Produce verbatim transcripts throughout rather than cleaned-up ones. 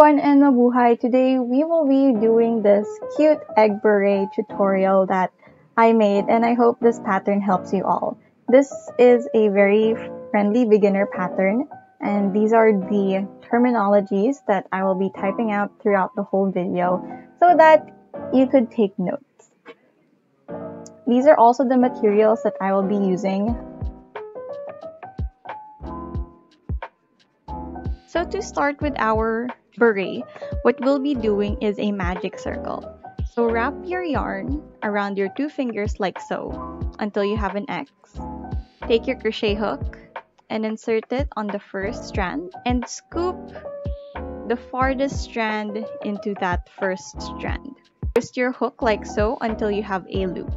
everyone and Mabuhay! Today we will be doing this cute egg beret tutorial that I made, and I hope this pattern helps you all. This is a very friendly beginner pattern, and these are the terminologies that I will be typing out throughout the whole video so that you could take notes. These are also the materials that I will be using. So to start with our beret, what we'll be doing is a magic circle. So wrap your yarn around your two fingers like so until you have an X. Take your crochet hook and insert it on the first strand and scoop the farthest strand into that first strand. Twist your hook like so until you have a loop.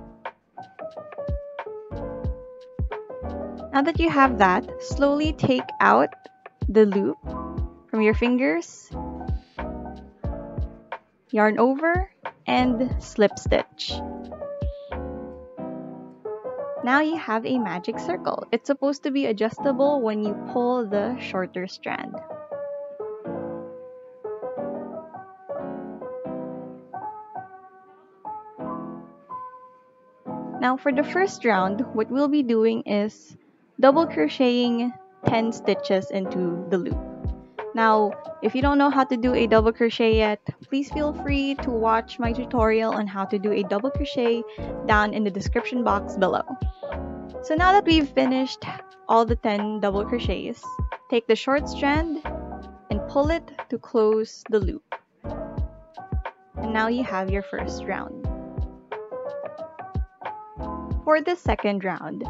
Now that you have that, slowly take out the loop from your fingers, yarn over, and slip stitch. Now you have a magic circle. It's supposed to be adjustable when you pull the shorter strand. Now for the first round, what we'll be doing is double crocheting ten stitches into the loop. Now, if you don't know how to do a double crochet yet, please feel free to watch my tutorial on how to do a double crochet down in the description box below. So now that we've finished all the ten double crochets, take the short strand and pull it to close the loop. And now you have your first round. For the second round,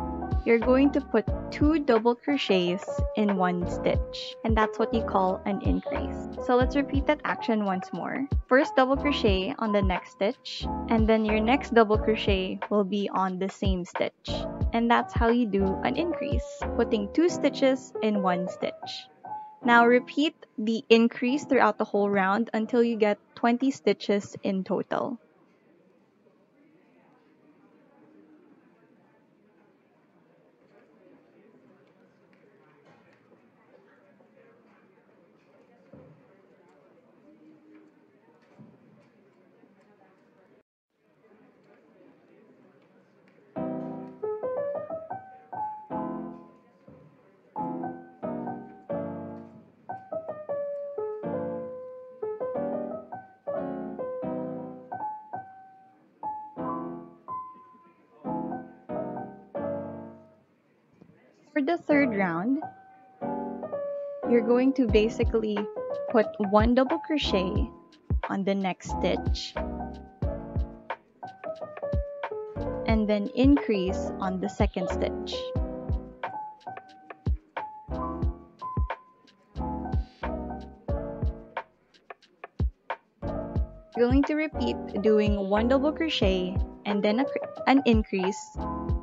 you're going to put two double crochets in one stitch, and that's what you call an increase. So let's repeat that action once more. First double crochet on the next stitch, and then your next double crochet will be on the same stitch. And that's how you do an increase, putting two stitches in one stitch. Now repeat the increase throughout the whole round until you get twenty stitches in total. For the third round, you're going to basically put one double crochet on the next stitch and then increase on the second stitch. You're going to repeat doing one double crochet and then a, an increase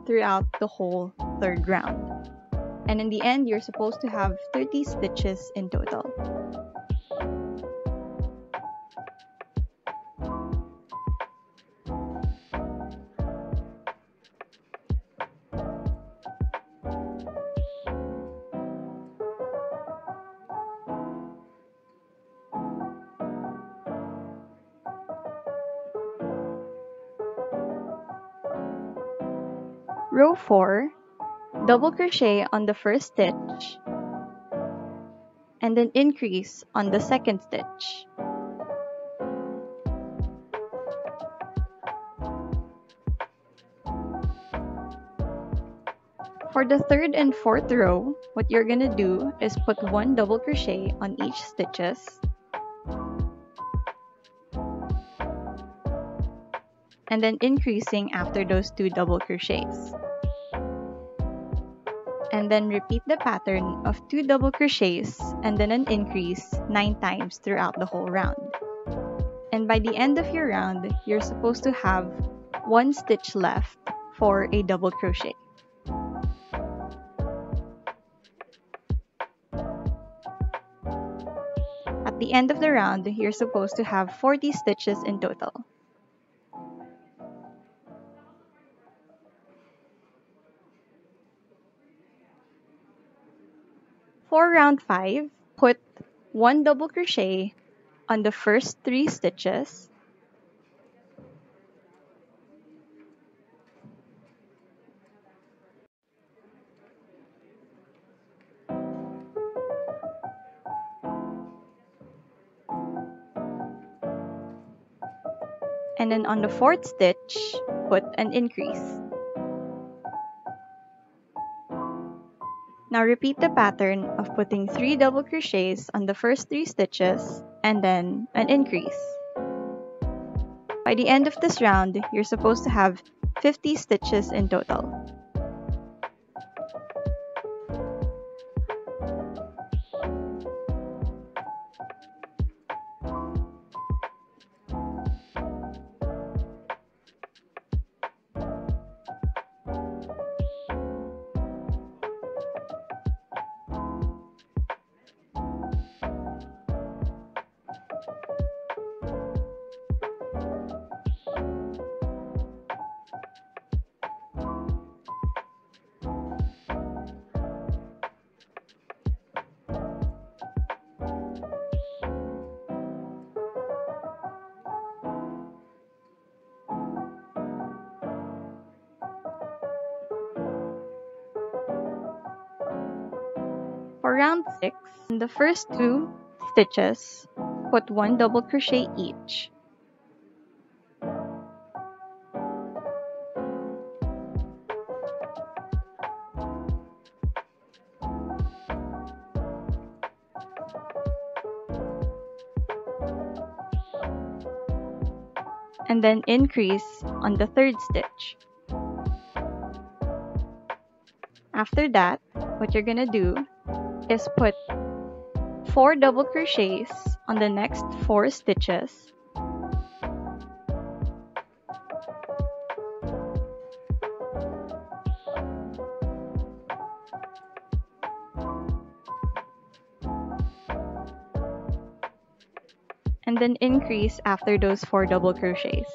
throughout the whole third round. And in the end, you're supposed to have thirty stitches in total. Row four, double crochet on the first stitch and then increase on the second stitch. For the third and fourth row, what you're gonna do is put one double crochet on each stitches and then increasing after those two double crochets. And then repeat the pattern of two double crochets and then an increase nine times throughout the whole round. And by the end of your round, you're supposed to have one stitch left for a double crochet. At the end of the round, you're supposed to have forty stitches in total. For round five, put one double crochet on the first three stitches. And then on the fourth stitch, put an increase. Now repeat the pattern of putting three double crochets on the first three stitches and then an increase. By the end of this round, you're supposed to have fifty stitches in total. For round six, in the first two stitches, put one double crochet each. And then increase on the third stitch. After that, what you're gonna do is put four double crochets on the next four stitches. And then increase after those four double crochets.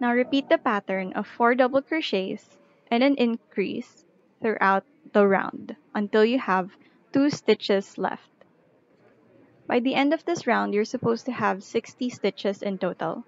Now repeat the pattern of four double crochets and an increase throughout the round until you have two stitches left. By the end of this round, you're supposed to have sixty stitches in total.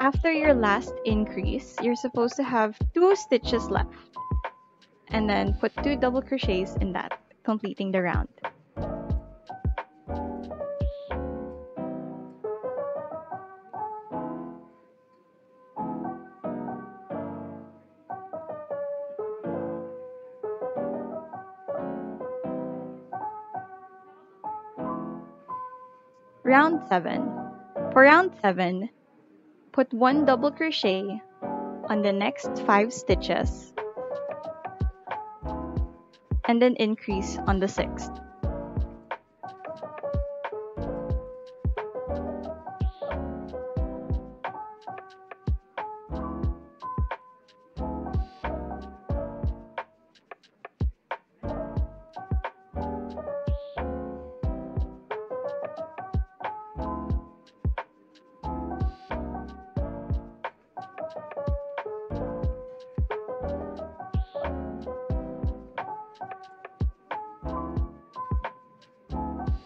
After your last increase, you're supposed to have two stitches left, and then put two double crochets in that, completing the round. Round seven. For round seven, put one double crochet on the next five stitches and then increase on the sixth.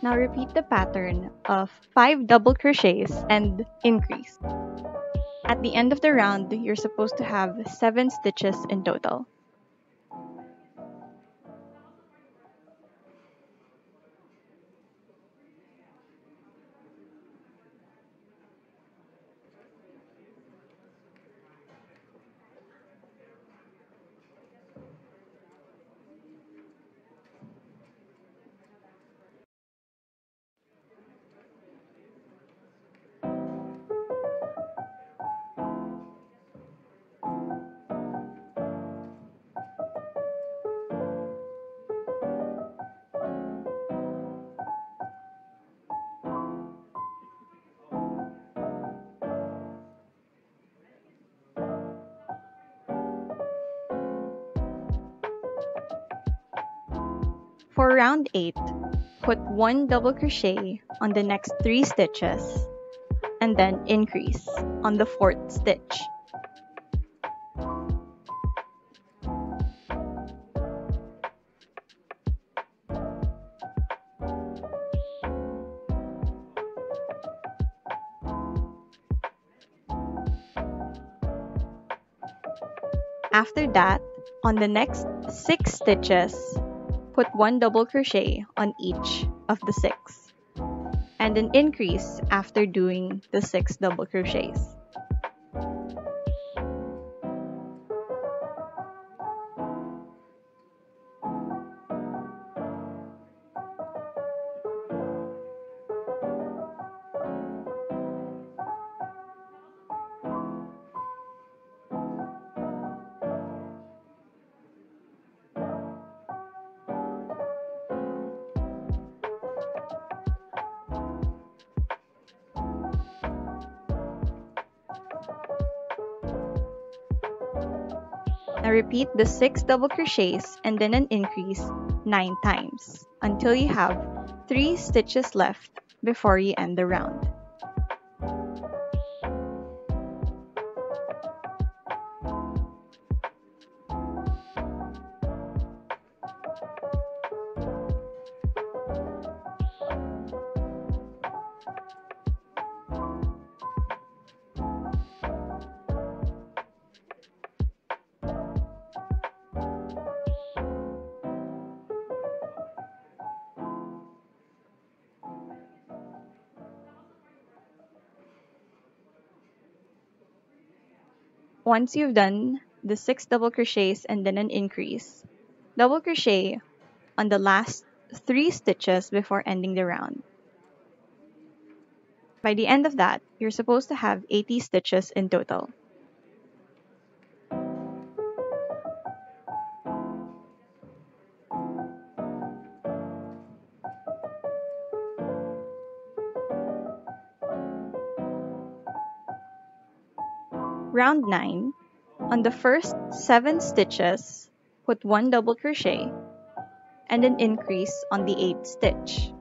Now repeat the pattern of five double crochets and increase. At the end of the round, you're supposed to have seven stitches in total. For round eight, put one double crochet on the next three stitches and then increase on the fourth stitch. After that, on the next six stitches, put one double crochet on each of the six, and an increase after doing the six double crochets. Now repeat the six double crochets and then an increase nine times until you have three stitches left before you end the round. Once you've done the six double crochets and then an increase, double crochet on the last three stitches before ending the round. By the end of that, you're supposed to have eighty stitches in total. Round nine, on the first seven stitches, put one double crochet and an increase on the eighth stitch.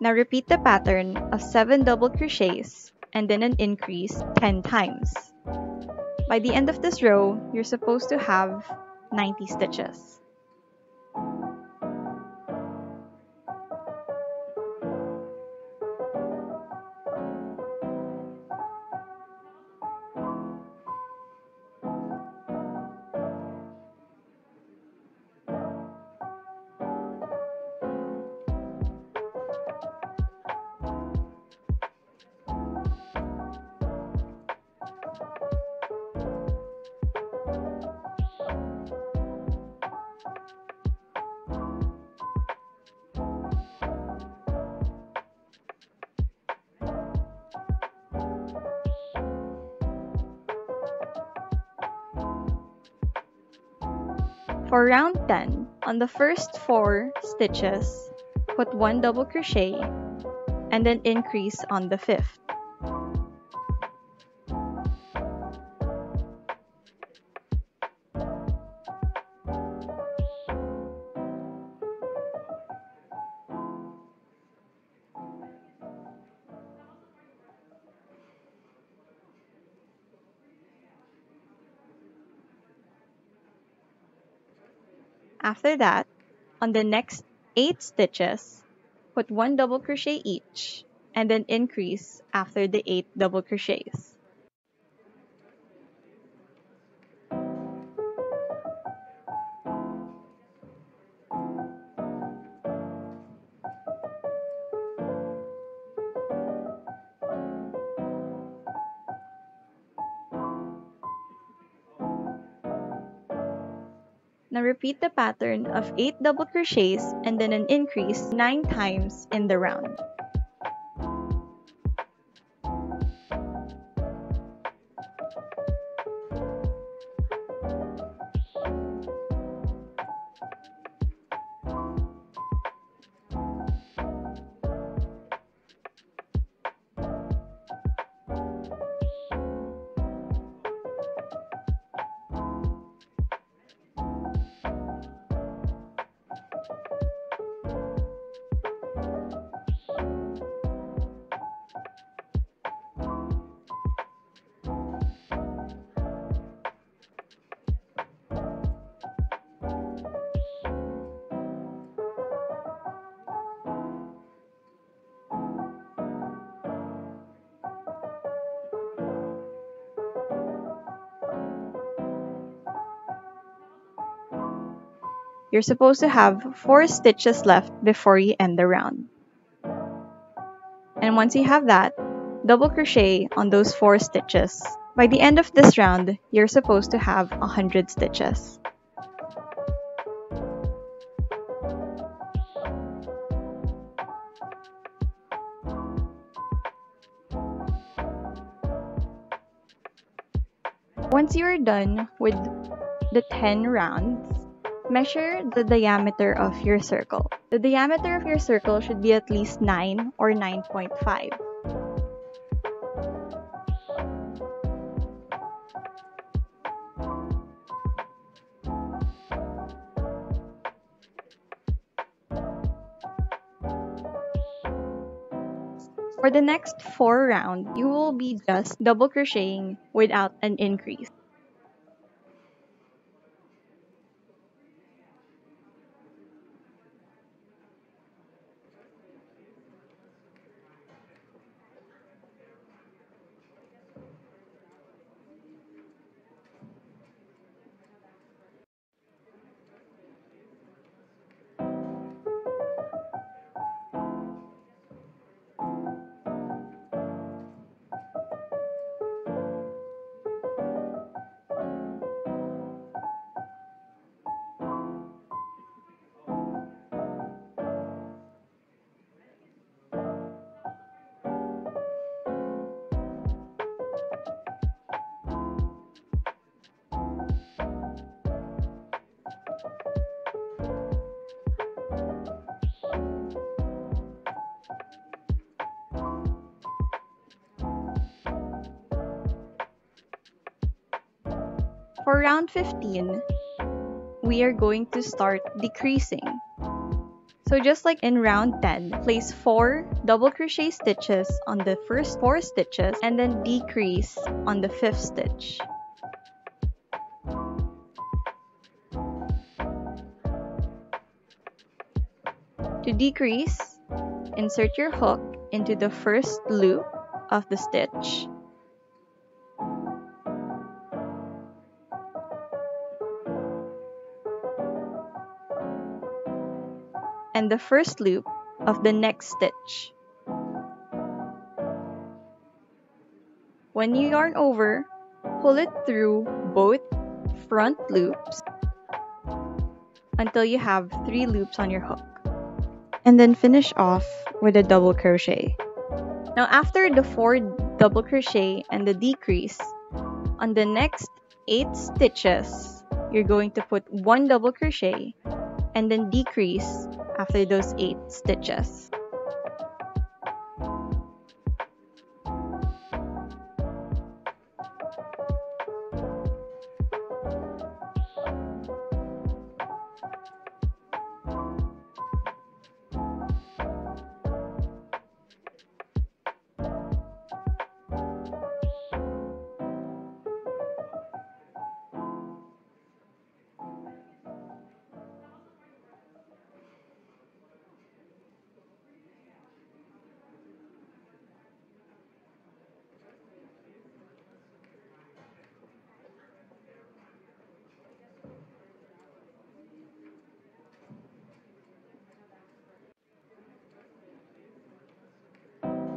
Now repeat the pattern of seven double crochets and then an increase ten times. By the end of this row, you're supposed to have ninety stitches. For round ten, on the first four stitches, put one double crochet and an increase on the fifth. After that, on the next eight stitches, put one double crochet each and then increase after the eight double crochets. Now repeat the pattern of eight double crochets and then an increase nine times in the round. You're supposed to have four stitches left before you end the round. And once you have that, double crochet on those four stitches. By the end of this round, you're supposed to have one hundred stitches. Once you are done with the ten rounds, measure the diameter of your circle. The diameter of your circle should be at least nine or nine point five. For the next four rounds, you will be just double crocheting without an increase. For round fifteen, we are going to start decreasing. So just like in round ten, place four double crochet stitches on the first four stitches and then decrease on the fifth stitch. To decrease, insert your hook into the first loop of the stitch. And the first loop of the next stitch. When you yarn over, pull it through both front loops until you have three loops on your hook. And then finish off with a double crochet. Now after the four double crochet and the decrease, on the next eight stitches, you're going to put one double crochet and then decrease after those eight stitches.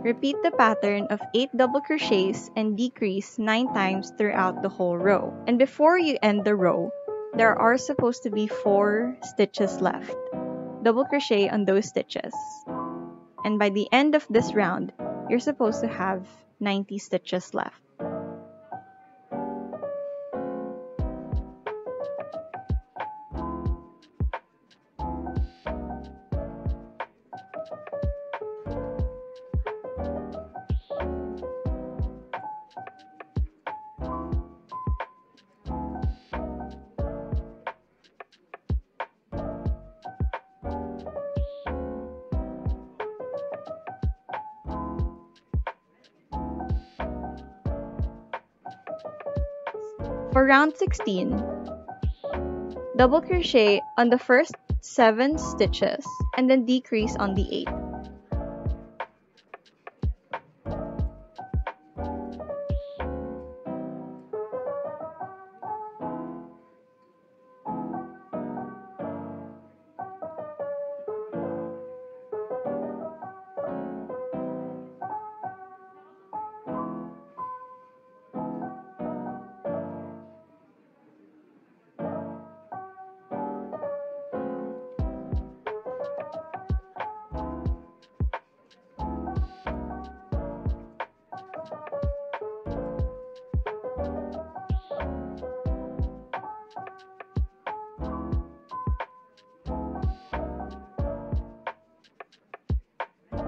Repeat the pattern of eight double crochets and decrease nine times throughout the whole row. And before you end the row, There are supposed to be four stitches left. Double crochet on those stitches. And by the end of this round, you're supposed to have ninety stitches left. For round sixteen, double crochet on the first seven stitches and then decrease on the eighth.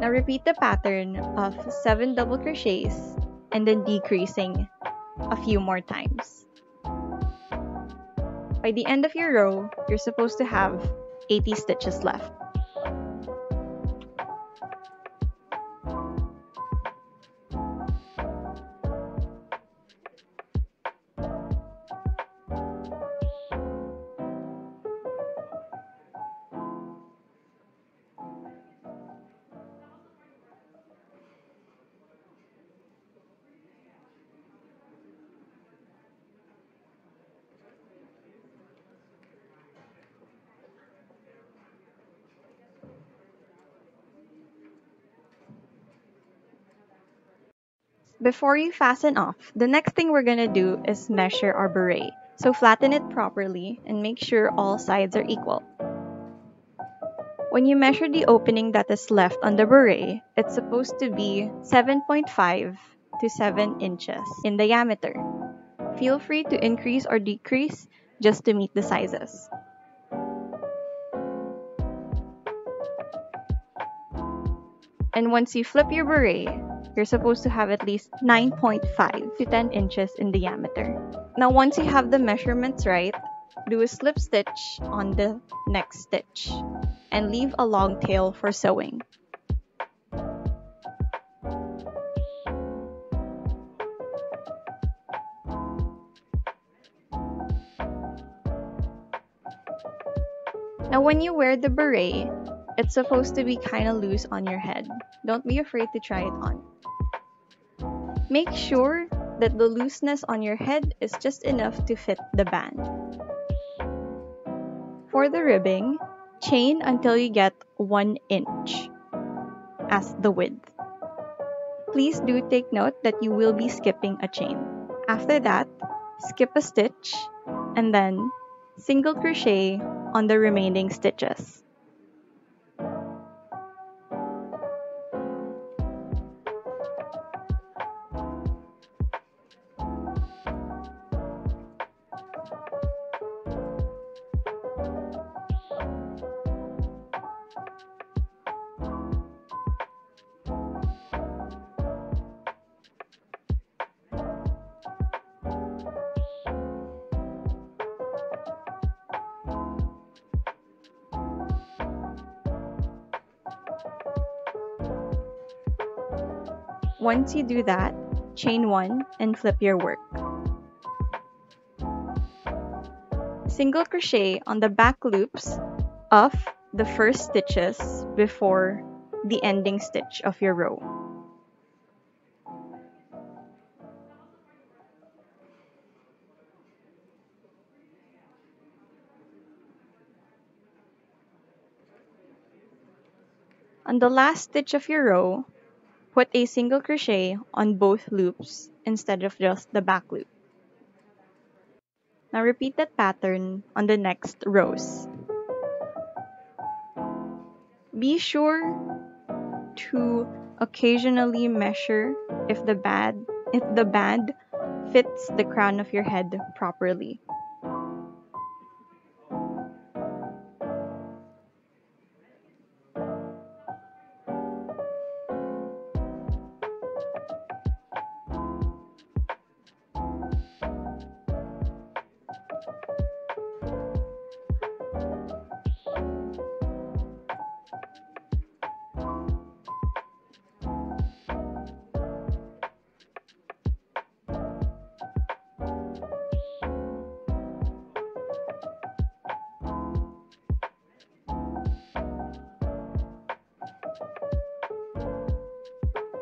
Now repeat the pattern of seven double crochets and then decreasing a few more times. By the end of your row, you're supposed to have eighty stitches left. Before you fasten off, the next thing we're gonna do is measure our beret. So flatten it properly and make sure all sides are equal. When you measure the opening that is left on the beret, it's supposed to be seven point five to seven inches in diameter. Feel free to increase or decrease just to meet the sizes. And once you flip your beret, you're supposed to have at least nine point five to ten inches in diameter. Now once you have the measurements right, do a slip stitch on the next stitch and leave a long tail for sewing. Now when you wear the beret, it's supposed to be kind of loose on your head. Don't be afraid to try it on. Make sure that the looseness on your head is just enough to fit the band. For the ribbing, chain until you get one inch as the width. Please do take note that you will be skipping a chain. After that, skip a stitch and then single crochet on the remaining stitches. Once you do that, chain one and flip your work. Single crochet on the back loops of the first stitches before the ending stitch of your row. On the last stitch of your row, put a single crochet on both loops instead of just the back loop. Now repeat that pattern on the next rows. Be sure to occasionally measure if the band, if the band fits the crown of your head properly.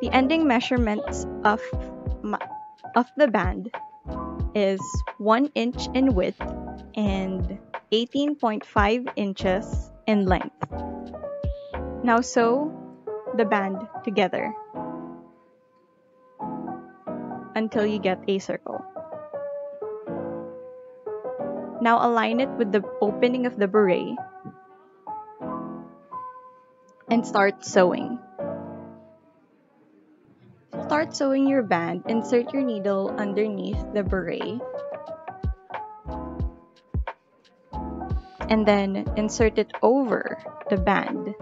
The ending measurements of, of the band is one inch in width and eighteen point five inches in length. Now sew the band together until you get a circle. Now align it with the opening of the beret and start sewing. Start sewing your band. Insert your needle underneath the beret and then insert it over the band.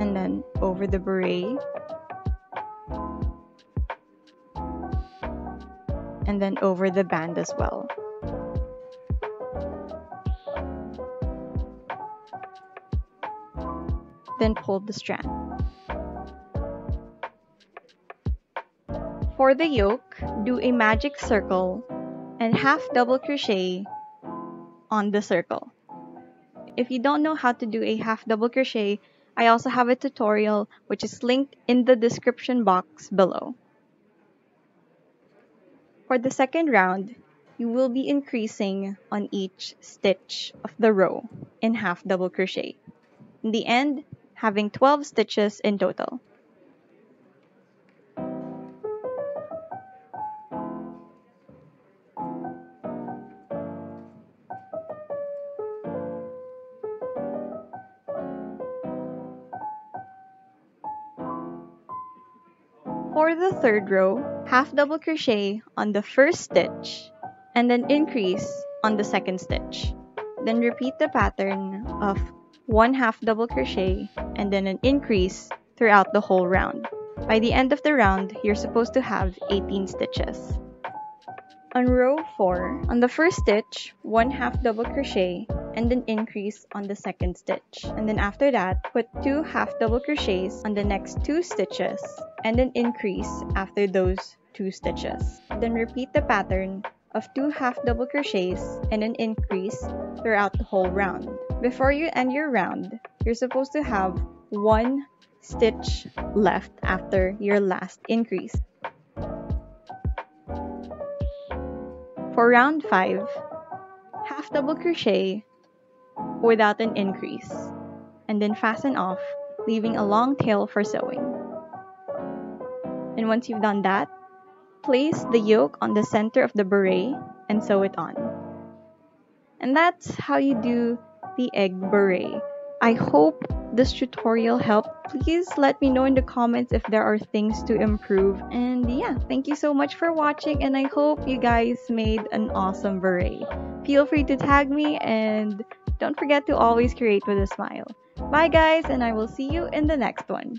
And then over the beret. And then over the band as well. Then pull the strand. For the yoke, do a magic circle and half double crochet on the circle. If you don't know how to do a half double crochet, I also have a tutorial which is linked in the description box below. For the second round, you will be increasing on each stitch of the row in half double crochet. In the end, having twelve stitches in total. For the third row, half double crochet on the first stitch and then increase on the second stitch. Then repeat the pattern of one half double crochet and then an increase throughout the whole round. By the end of the round, you're supposed to have eighteen stitches. On row four, on the first stitch, one half double crochet and then increase on the second stitch, and then after that put two half double crochets on the next two stitches and then increase after those two stitches. Then repeat the pattern of two half double crochets and an increase throughout the whole round. Before you end your round, you're supposed to have one stitch left after your last increase. For round five, half double crochet without an increase, and then fasten off, leaving a long tail for sewing. And once you've done that, place the yoke on the center of the beret and sew it on. And that's how you do the egg beret. I hope this tutorial helped. Please let me know in the comments if there are things to improve. And yeah, thank you so much for watching, and I hope you guys made an awesome beret. Feel free to tag me, and don't forget to always create with a smile. Bye guys, and I will see you in the next one.